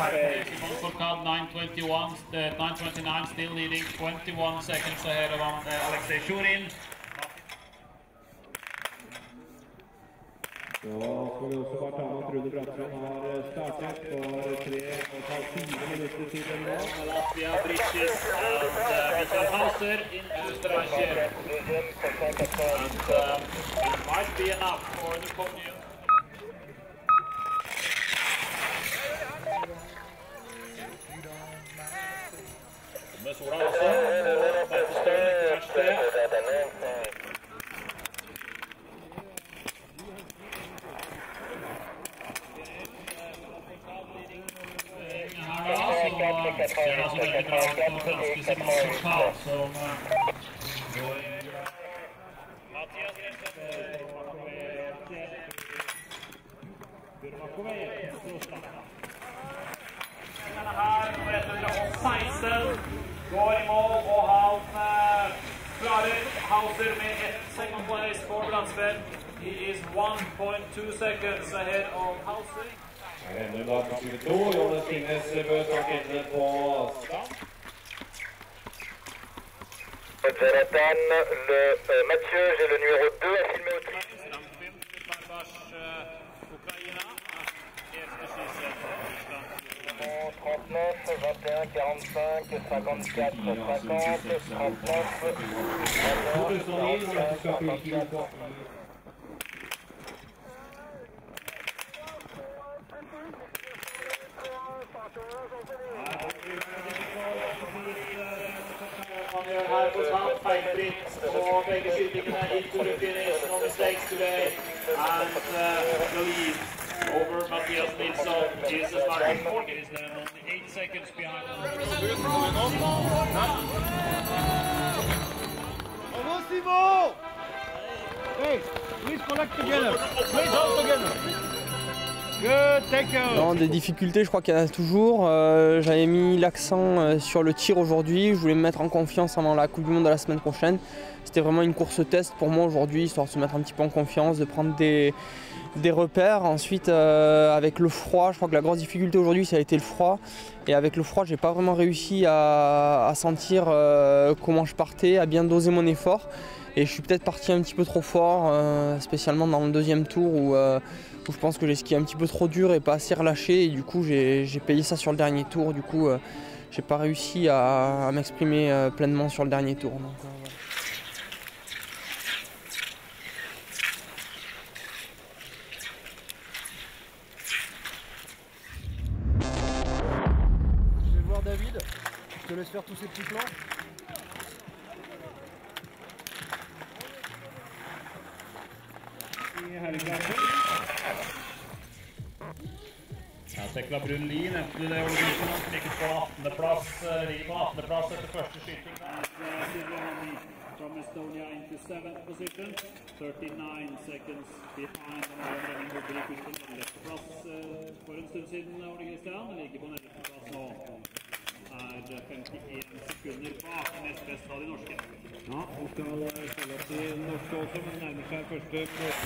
Volkov 9.21, 9.29 still leading 21 seconds ahead of Alexey Churine. Så får vi også bare ta med at Rune Brattsveen har startet for 3,5-4 minutter siden nå. Anastasia Bricis and Hauser into Strasjer. And it might be enough for the podium. Med sola også, og Bertestøren ikke verst det. Det altså veldig bra at den franske Simon Karl som går I Mattias Nilsson. Denne her nummer 116 går I mål, og han klarer Hauser med 1 second place for Brattsveen. He is 1.2 seconds ahead of Hauser. Ännu då på 22, Jonas Finnes bör ta inne på stan. Zlatan, Mathieu, j'ai le numéro 2 à filmer au tri. Ukraina, 39, 21, 45, 54, 50, 39, Her for Sam, Feinfritt og begge skytingene into the finish, no mistakes today, and the lead over Mattias Nilsson, Jesus Martin Morgan is then only 8 seconds behind. Vamos, Timo! Hey, please collect together, please hold together. Dans des difficultés, je crois qu'il y en a toujours. J'avais mis l'accent sur le tir aujourd'hui. Je voulais me mettre en confiance avant la Coupe du Monde de la semaine prochaine. C'était vraiment une course test pour moi aujourd'hui, histoire de se mettre un petit peu en confiance, de prendre des repères. Ensuite, avec le froid, je crois que la grosse difficulté aujourd'hui, ça a été le froid. Et avec le froid, j'ai pas vraiment réussi à sentir comment je partais, à bien doser mon effort. Et je suis peut-être parti un petit peu trop fort, spécialement dans le deuxième tour où je pense que j'ai skié un petit peu trop dur et pas assez relâché. Et du coup, j'ai payé ça sur le dernier tour. Du coup, j'ai pas réussi à m'exprimer pleinement sur le dernier tour. Donc, Je vais voir David. Je te laisse faire tous ces petits plans. Her tekler Brunlin etter det Olivisen han klikker på 18. plass, Rima 18. plass etter første skyting. From Estonia into 7th position, 39 seconds behind. Han har en på 11. plass for en stund siden, Ole Kristian, ligger på 11. plass nå. Er 51 sekunder bak nest best av de norske. Ja, han skal følge opp de norske også, men nærmer seg første plass.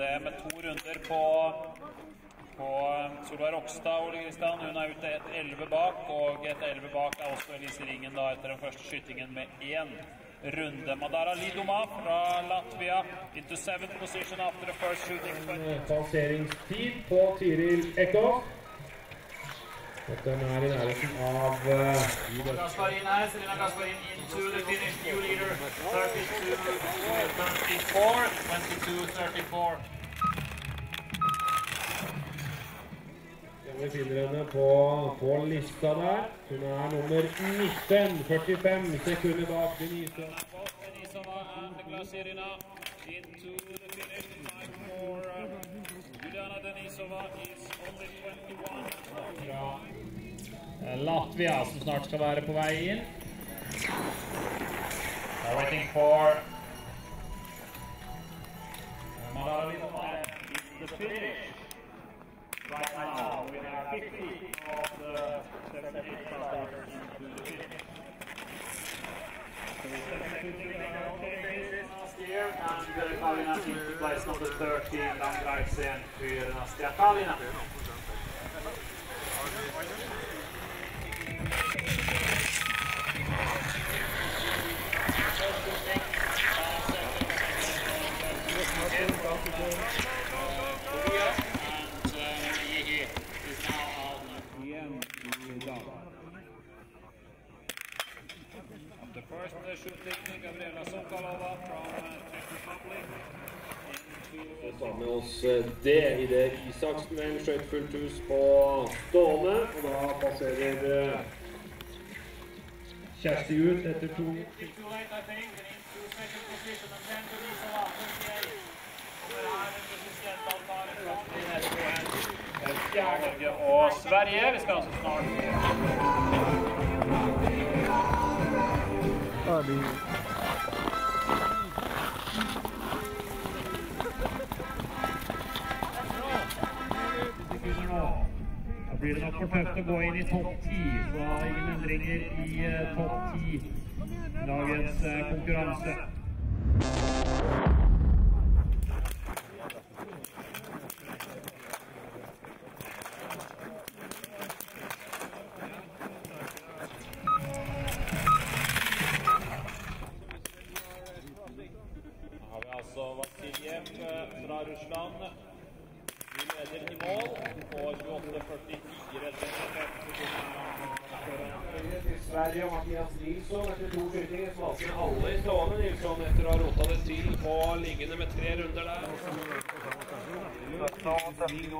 Det med 2 runder på Solveig Rogstad, Ole Kristian. Hun ute et 11 bak, og et 11 bak også Elise Ringen da, etter den første skyttingen med 1 runde. Madara Līduma fra Latvia into 7th position after the first shooting. Passeringstid på Tiril Eckhoff. Dette I nærheten av... Selina Gasparin into the finish, new leader, 32-34, 22-34. Vi finner henne på lista der. Hun nummer 19, 45 sekunder bak den nyeste. Into the finish time for Diana Rasimovic is only 21. Latvia som snart skal være på vei inn. They're waiting for Madara Līduma is the finish. Right now we are 50 of the 78 starters into the finish. Plays number 13, Langreisen to Anastasia Kalina. The first shoot technique of Vera Sokolova from Czech Republic. Vi tar med oss det I det Isaksen skjøt fullt hus på stående, og da passerer Kjersti ut etter to. Norge og Sverige, vi skal altså snart. Blir det nok for tøft å gå inn I topp 10, så ingen endringer I topp 10 dagens konkurranse. Her har vi altså Vasiljev fra Russland. Vi leder I mål på 28-44 til Sverige og Mattias Nilsson etter to skyldinger svaser alle I stående Nilsson etter å ha rotet det til på liggende med 3 runder der. Brattsveen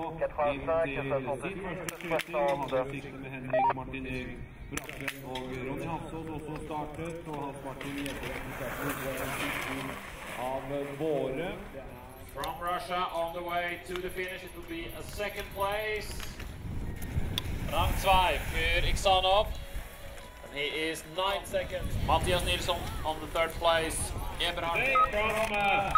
og Ronny Hansson også startet, og Hans Martin Gjedde av våre. From Russia on the way to the finish, it will be a second place. Rang 2 for Iksanov, and he is 9 seconds. Mattias Nilsson on the 3rd place. Eberhard from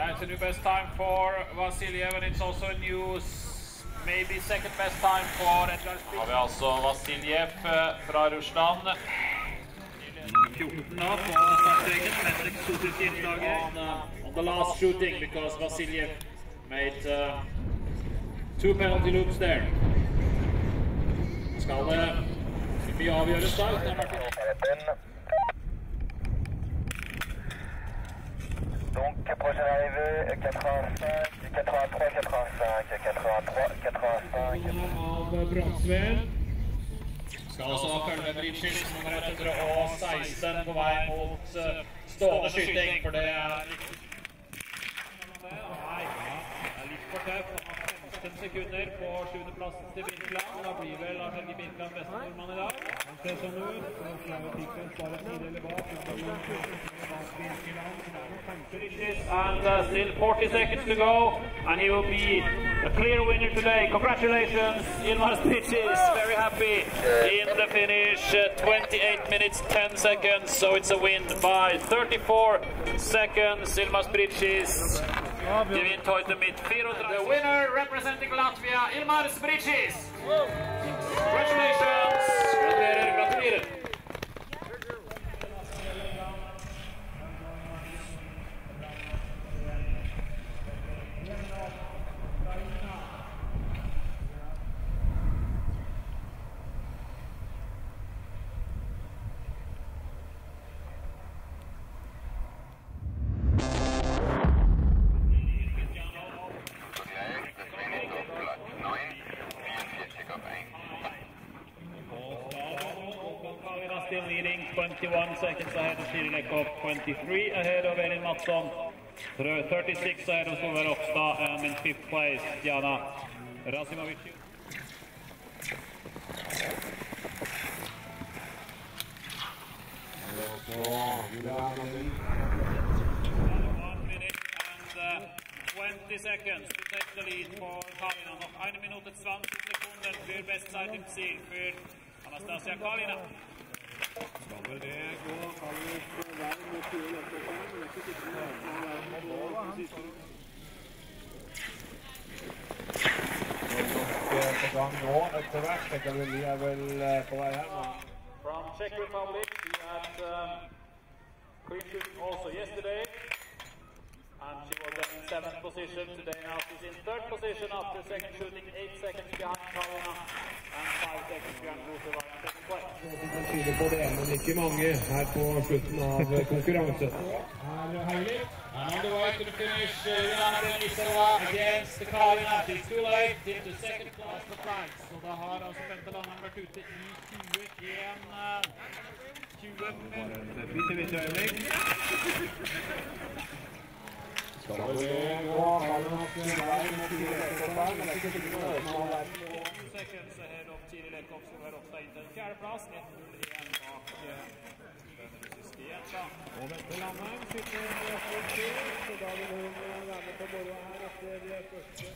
Yeah, it's a new best time for Vasiljev, and it's also a new, maybe second best time for Edvard Spitz. Har vi altså Vasiljev fra Russland. 14 nå på startstreken, men 24 dager. On the last shooting, because Vasiljev made 2 penalty loops there. Skal det mye avgjøres da, uten Martin? Donc, prochain arrivé, 85, 83, 85, 83, 85. Brattsveen. Skal også følge Bricis nummer 116 på vei mot stående skyting, for det litt for tøft. 15 sekunder på 7. plassen til Birkeland. Da blir vel Helge Birkeland bestefordmann I dag. Han ser sånn ut. Han klarer Birkeland bare 4 eller bak. And still 40 seconds to go, and he will be a clear winner today. Congratulations, Ilmars Bricis, very happy in the finish, 28 minutes 10 seconds, so it's a win by 34 seconds. Ilmars Bricis, gewinnt heute mit 34. The winner representing Latvia, Ilmars Bricis. Congratulations. Gratulerer. Still leading, 21 seconds ahead of Tiril Eckhoff, 23 ahead of Elin Mattsson, 36 ahead of Solveig Rogstad, and in 5th place, Diana Rasimovic. 1 minute and 20 seconds to take the lead for Kalina. Noch 1 minute 20 sekunder für bestzeitig Ziel für Anastasia Kalina. Skal det gå, kan vi få vei med 20 løpet. From Czech Republic, we had Queen also yesterday, and she was in 7th position. Today now she's in 3rd position after second shooting, 8 seconds behind Kalina and 5 seconds behind Hussein in 2nd place. Tyder på det ene like mange her på slutten av konkurransen. And on the way to the finish, Diana Rasimovic against the Kalina. She's too late into 2nd class for prize. Så da har altså Pentalandet vært ute i 21 Skal vi gå, har vi nok en vei med Tiril Eckhoff her, men det ikke sikkert å øse av der. 2 seconds ahead of Tiril Eckhoff, som er også inn til 4. plass. 1-0-1 bak denne siste jenta. Og Pentalandet sitter med folk til, så da vil hun være med på bordet her etter det første.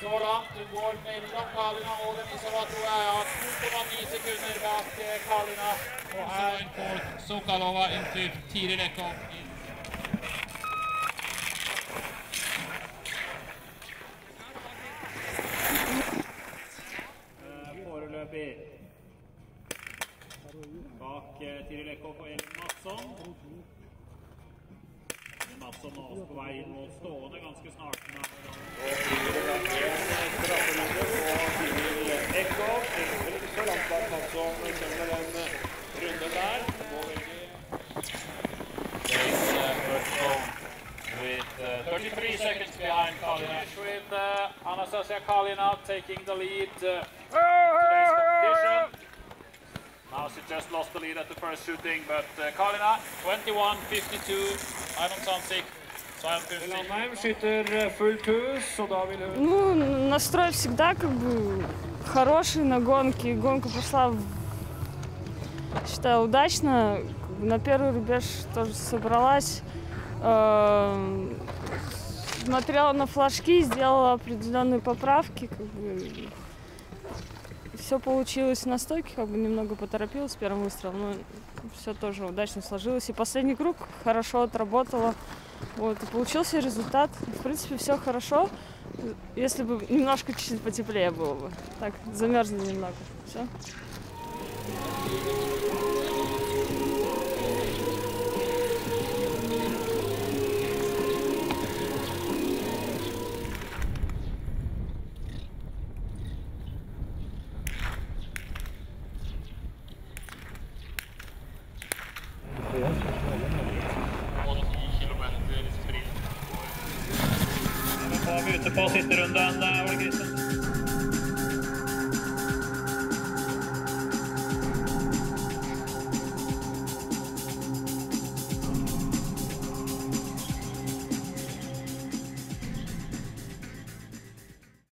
Så langt går mellom Kalina og Denisova, tror jeg, har 2,9 sekunder bak Kalina. Og her får Sokolova en tur Tiril Eckhoff inn. Foreløpig bak Tiril Eckhoff og Elin Mattsson. Mattsson er også på vei inn mot stående ganske snart. With 33 seconds behind Kalina. With Anastasia Kalina taking the lead today's competition. Now she just lost the lead at the first shooting, but Kalina 21-52. I'm on something. Lanheim shooter full two, so da will her. Ну, настрой всегда как бы хороший на гонке. Гонка пошла, считаю, удачно. На первый рубеж тоже собралась. Смотрела на флажки, сделала определенные поправки. Как бы. Все получилось на стойке, как бы немного поторопилась первым выстрелом, но все тоже удачно сложилось. И последний круг хорошо отработала, вот, и получился результат. В принципе, все хорошо, если бы немножко чуть-чуть потеплее было бы. Так, замерзли немного, все. På siste runden,